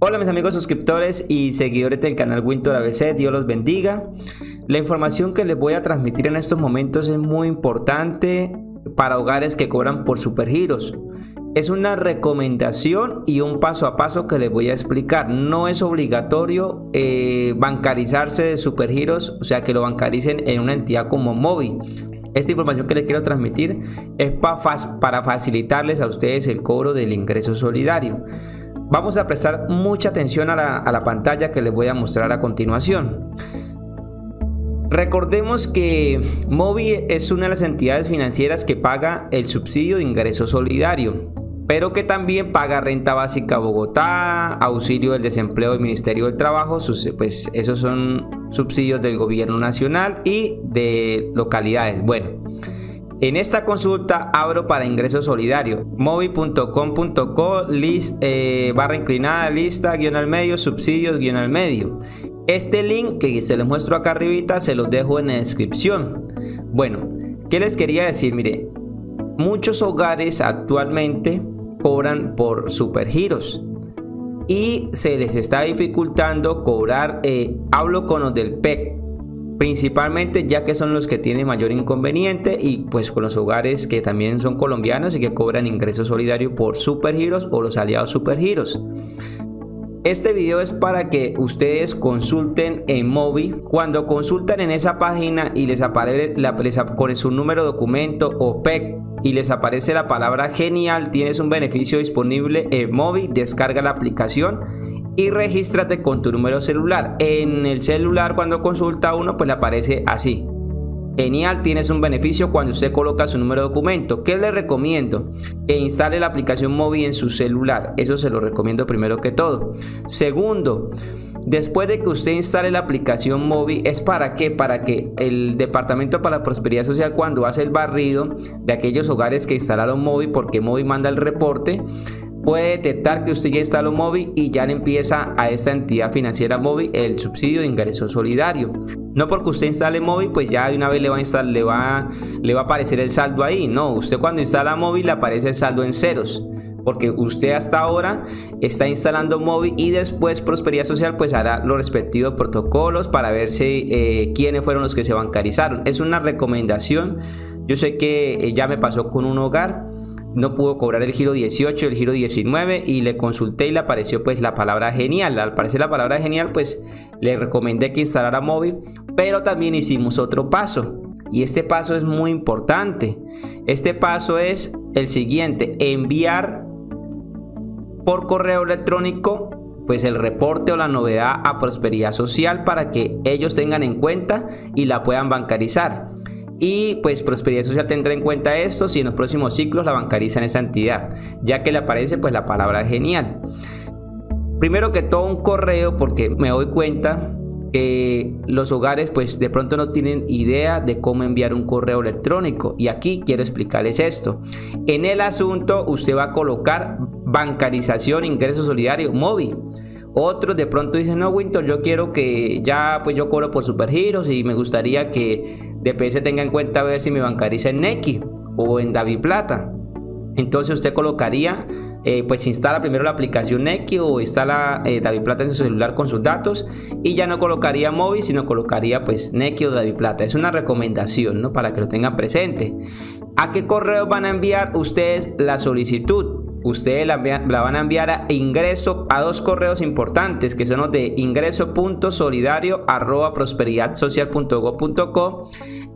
Hola mis amigos suscriptores y seguidores del canal Wintor ABC, Dios los bendiga. La información que les voy a transmitir en estos momentos es muy importante para hogares que cobran por Supergiros. Es una recomendación y un paso a paso que les voy a explicar. No es obligatorio bancarizarse de Supergiros, o sea que lo bancaricen en una entidad como Movii. Esta información que les quiero transmitir es para facilitarles a ustedes el cobro del ingreso solidario. Vamos a prestar mucha atención a la pantalla que les voy a mostrar a continuación. Recordemos que Movii es una de las entidades financieras que paga el subsidio de ingreso solidario, pero que también paga renta básica a Bogotá, auxilio del desempleo del Ministerio del Trabajo, pues esos son subsidios del gobierno nacional y de localidades. Bueno, en esta consulta abro para ingreso solidario, movii.com.co, /lista, /medio, subsidios, /medio. Este link que se les muestro acá arribita se los dejo en la descripción. Bueno, ¿qué les quería decir? Mire, muchos hogares actualmente cobran por Supergiros y se les está dificultando cobrar. Hablo con los del PEC principalmente, ya que son los que tienen mayor inconveniente, y pues con los hogares que también son colombianos y que cobran ingreso solidario por Supergiros o los aliados Supergiros. Este video es para que ustedes consulten en Movii. Cuando consultan en esa página y les aparece con su número de documento o PEC y les aparece la palabra genial, tienes un beneficio disponible en Movii, descarga la aplicación y regístrate con tu número celular. En el celular, cuando consulta uno, pues le aparece así: genial, tienes un beneficio, cuando usted coloca su número de documento. ¿Qué le recomiendo? Que instale la aplicación Movii en su celular. Eso se lo recomiendo primero que todo. Segundo, después de que usted instale la aplicación Movii, ¿es para qué? Para que el Departamento para la Prosperidad Social, cuando hace el barrido de aquellos hogares que instalaron Movii, porque Movii manda el reporte, puede detectar que usted ya instaló Movii y ya le empieza a esta entidad financiera Movii el subsidio de ingreso solidario. No porque usted instale Movii, pues ya de una vez le va a aparecer el saldo ahí. No, usted cuando instala Movii le aparece el saldo en ceros, porque usted hasta ahora está instalando Movii y después Prosperidad Social pues hará los respectivos protocolos para ver si, quiénes fueron los que se bancarizaron. Es una recomendación. Yo sé que ya me pasó con un hogar. No pudo cobrar el giro 18, el giro 19, y le consulté y le apareció pues la palabra genial. Al aparecer la palabra genial, pues le recomendé que instalara Movii, pero también hicimos otro paso, y este paso es muy importante. Este paso es el siguiente: enviar por correo electrónico pues el reporte o la novedad a Prosperidad Social para que ellos tengan en cuenta y la puedan bancarizar. Y pues Prosperidad Social tendrá en cuenta esto si en los próximos ciclos la bancarizan esa entidad, ya que le aparece pues la palabra genial. Primero que todo, un correo, porque me doy cuenta que los hogares pues de pronto no tienen idea de cómo enviar un correo electrónico, y aquí quiero explicarles esto. En el asunto usted va a colocar bancarización, ingreso solidario, Movii. Otros de pronto dicen: no, Wintor, yo quiero que ya pues yo cobro por Supergiros y me gustaría que DPS tenga en cuenta a ver si me bancariza en Nequi o en Daviplata. Entonces usted colocaría, pues instala primero la aplicación Nequi o instala Daviplata en su celular con sus datos, y ya no colocaría Movii, sino colocaría pues Nequi o Daviplata. Es una recomendación, ¿no?, para que lo tengan presente. ¿A qué correo van a enviar ustedes la solicitud? Ustedes la van a enviar a ingreso, a dos correos importantes, que son los de ingreso.solidario@prosperidadsocial.gov.co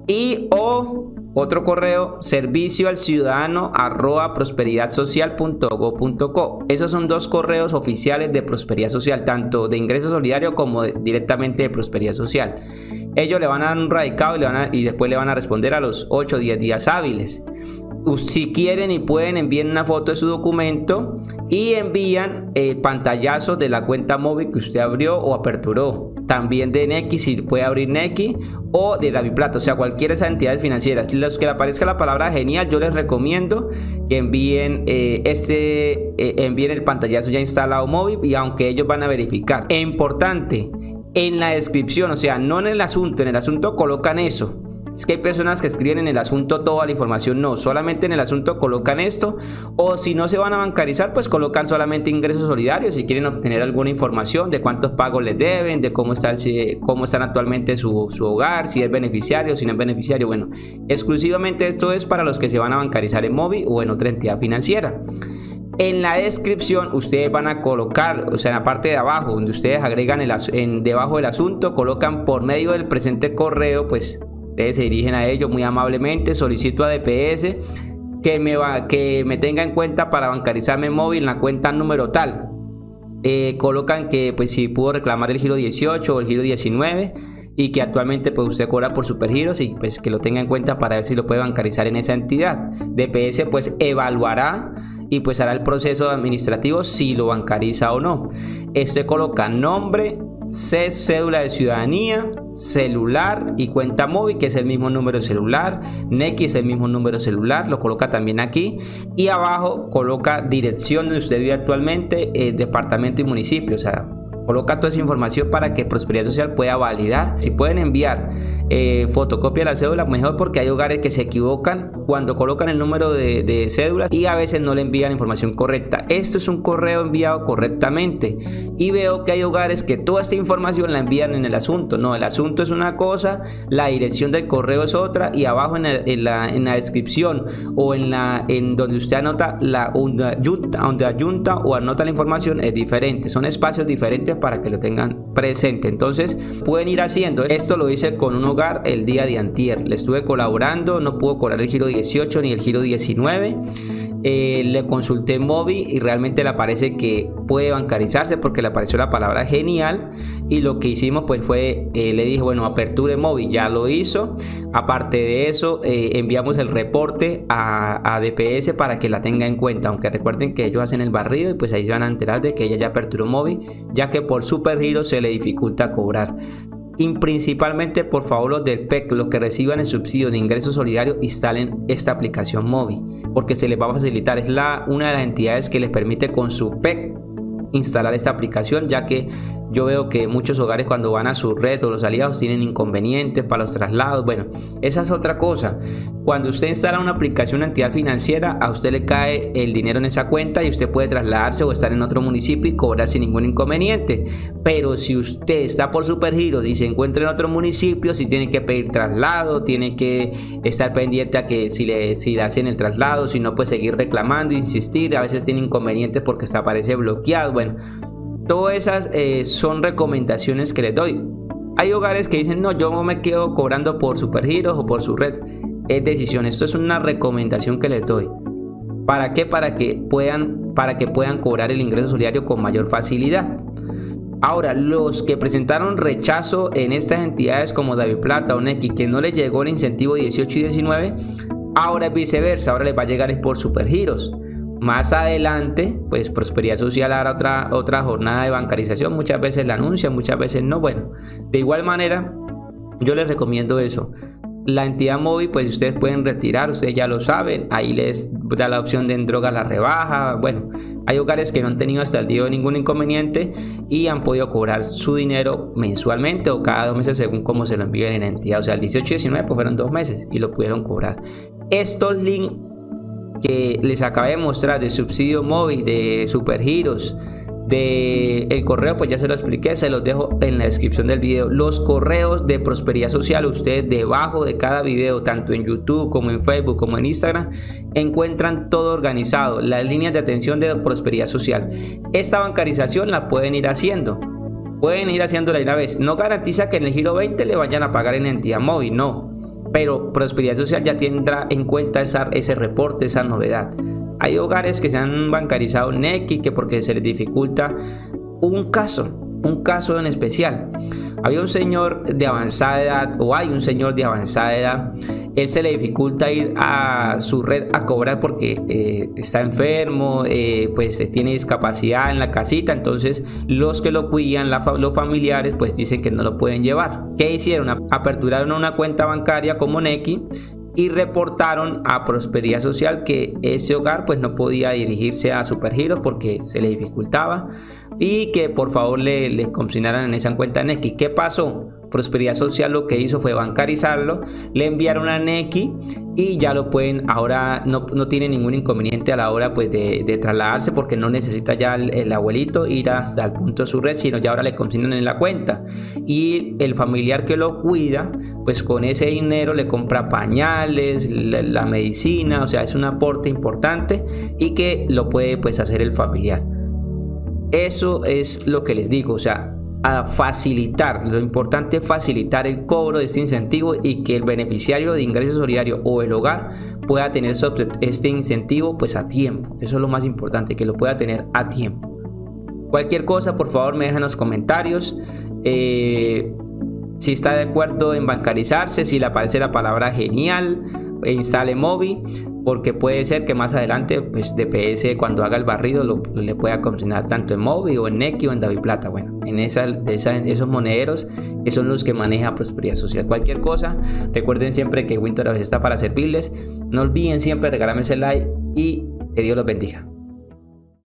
y o otro correo, servicio al ciudadano@prosperidadsocial.gov.co. Esos son dos correos oficiales de Prosperidad Social, tanto de ingreso solidario como directamente de Prosperidad Social. Ellos le van a dar un radicado y después le van a responder a los 8 o 10 días hábiles. Si quieren y pueden, envíen una foto de su documento y envían el pantallazo de la cuenta Movii que usted abrió o aperturó. También de Nequi, si puede abrir Nequi, o de Daviplata, o sea, cualquiera de esas entidades financieras. Los que le aparezca la palabra genial, yo les recomiendo que envíen, envíen el pantallazo ya instalado Movii, y aunque ellos van a verificar. Es importante, en la descripción, o sea, no en el asunto colocan eso. Es que hay personas que escriben en el asunto toda la información, no, solamente en el asunto colocan esto, o si no se van a bancarizar, pues colocan solamente ingresos solidarios si quieren obtener alguna información de cuántos pagos les deben, de cómo están actualmente su hogar, si es beneficiario, si no es beneficiario. Bueno, exclusivamente esto es para los que se van a bancarizar en Movii o en otra entidad financiera. En la descripción ustedes van a colocar, o sea, en la parte de abajo donde ustedes agregan debajo del asunto, colocan por medio del presente correo, pues ustedes se dirigen a ello muy amablemente: solicito a DPS que me tenga en cuenta para bancarizarme en Movii en la cuenta número tal. Colocan que pues si pudo reclamar el giro 18 o el giro 19 y que actualmente pues usted cobra por Supergiros, y pues que lo tenga en cuenta para ver si lo puede bancarizar en esa entidad. DPS pues evaluará y pues hará el proceso administrativo si lo bancariza o no. Este coloca nombre, cédula de ciudadanía, celular y cuenta móvil, que es el mismo número celular. Nequi es el mismo número celular, lo coloca también aquí. Y abajo coloca dirección donde usted vive actualmente, departamento y municipio. O sea, coloca toda esa información para que Prosperidad Social pueda validar. Si pueden enviar fotocopia de la cédula, mejor, porque hay hogares que se equivocan cuando colocan el número de cédulas y a veces no le envían la información correcta. Esto es un correo enviado correctamente, y veo que hay hogares que toda esta información la envían en el asunto. No, el asunto es una cosa, la dirección del correo es otra, y abajo en la descripción o en donde usted anota donde ayunta o anota la información es diferente. Son espacios diferentes para que lo tengan presente. Entonces pueden ir haciendo esto. Lo hice con un hogar el día de antier, le estuve colaborando, no pudo cobrar el giro 18 ni el giro 19. Le consulté Movii y realmente le aparece que puede bancarizarse porque le apareció la palabra genial, y lo que hicimos pues fue, le dije bueno, aperture Movii, ya lo hizo. Aparte de eso, enviamos el reporte a DPS para que la tenga en cuenta, aunque recuerden que ellos hacen el barrido y pues ahí se van a enterar de que ella ya aperturó Movii, ya que por Supergiros se le dificulta cobrar. Y principalmente, por favor, los del PEC, los que reciban el subsidio de ingreso solidario, instalen esta aplicación Movii, porque se les va a facilitar. Es una de las entidades que les permite con su PEC instalar esta aplicación, ya que yo veo que muchos hogares cuando van a su red o los aliados tienen inconvenientes para los traslados. Bueno, esa es otra cosa. Cuando usted instala una aplicación, una entidad financiera, a usted le cae el dinero en esa cuenta y usted puede trasladarse o estar en otro municipio y cobrar sin ningún inconveniente. Pero si usted está por Supergiros y se encuentra en otro municipio, si tiene que pedir traslado, tiene que estar pendiente a que si le hacen el traslado, si no, pues seguir reclamando, insistir. A veces tiene inconvenientes porque hasta aparece bloqueado. Bueno, todas esas son recomendaciones que les doy. Hay hogares que dicen no, yo no me quedo cobrando por Supergiros o por su red. Es decisión. Esto es una recomendación que les doy. ¿Para qué? Para que puedan cobrar el ingreso solidario con mayor facilidad. Ahora, los que presentaron rechazo en estas entidades como Daviplata o Nequi, que no les llegó el incentivo 18 y 19, ahora es viceversa, ahora les va a llegar es por Supergiros. Más adelante, pues Prosperidad Social hará otra jornada de bancarización. Muchas veces la anuncian, muchas veces no. Bueno, de igual manera, yo les recomiendo eso. La entidad Movii, pues ustedes pueden retirar, ustedes ya lo saben. Ahí les da la opción de en droga la rebaja. Bueno, hay hogares que no han tenido hasta el día de ningún inconveniente y han podido cobrar su dinero mensualmente o cada 2 meses según cómo se lo envíen en la entidad. O sea, el 18 y 19 pues fueron 2 meses y lo pudieron cobrar. Estos links que les acabé de mostrar de subsidio Movii, de Supergiros, de el correo, pues ya se lo expliqué, se los dejo en la descripción del video. Los correos de Prosperidad Social, ustedes debajo de cada video, tanto en YouTube como en Facebook como en Instagram, encuentran todo organizado, las líneas de atención de Prosperidad Social. Esta bancarización la pueden ir haciendo, una vez. No garantiza que en el giro 20 le vayan a pagar en entidad Movii, no, pero Prosperidad Social ya tendrá en cuenta ese reporte, esa novedad. Hay hogares que se han bancarizado en X, que porque se les dificulta un caso en especial. Había un señor de avanzada edad, o hay un señor de avanzada edad, él se le dificulta ir a su red a cobrar porque está enfermo, pues tiene discapacidad en la casita. Entonces los que lo cuidan, los familiares, pues dicen que no lo pueden llevar. ¿Qué hicieron? Aperturaron una cuenta bancaria como Nequi y reportaron a Prosperidad Social que ese hogar pues no podía dirigirse a Supergiros porque se le dificultaba, y que por favor le consignaran en esa cuenta Nequi. ¿Qué pasó? Prosperidad Social lo que hizo fue bancarizarlo, le enviaron a Nequi y ya lo pueden, ahora no tiene ningún inconveniente a la hora pues de trasladarse, porque no necesita ya el abuelito ir hasta el punto de su red, sino ya ahora le consignan en la cuenta, y el familiar que lo cuida pues con ese dinero le compra pañales, la medicina, o sea es un aporte importante y que lo puede pues hacer el familiar. Eso es lo que les digo, o sea, a facilitar, lo importante es facilitar el cobro de este incentivo y que el beneficiario de ingreso solidario o el hogar pueda tener este incentivo pues a tiempo. Eso es lo más importante, que lo pueda tener a tiempo. Cualquier cosa por favor me dejan en los comentarios si está de acuerdo en bancarizarse, si le aparece la palabra genial, instale Movii, porque puede ser que más adelante pues DPS cuando haga el barrido le pueda consignar tanto en Movii o en Nequi o en Daviplata, bueno, en esos monederos que son los que maneja Prosperidad Social. Cualquier cosa, recuerden siempre que WINTOR ABC está para servirles. No olviden siempre regalarme ese like y que Dios los bendiga.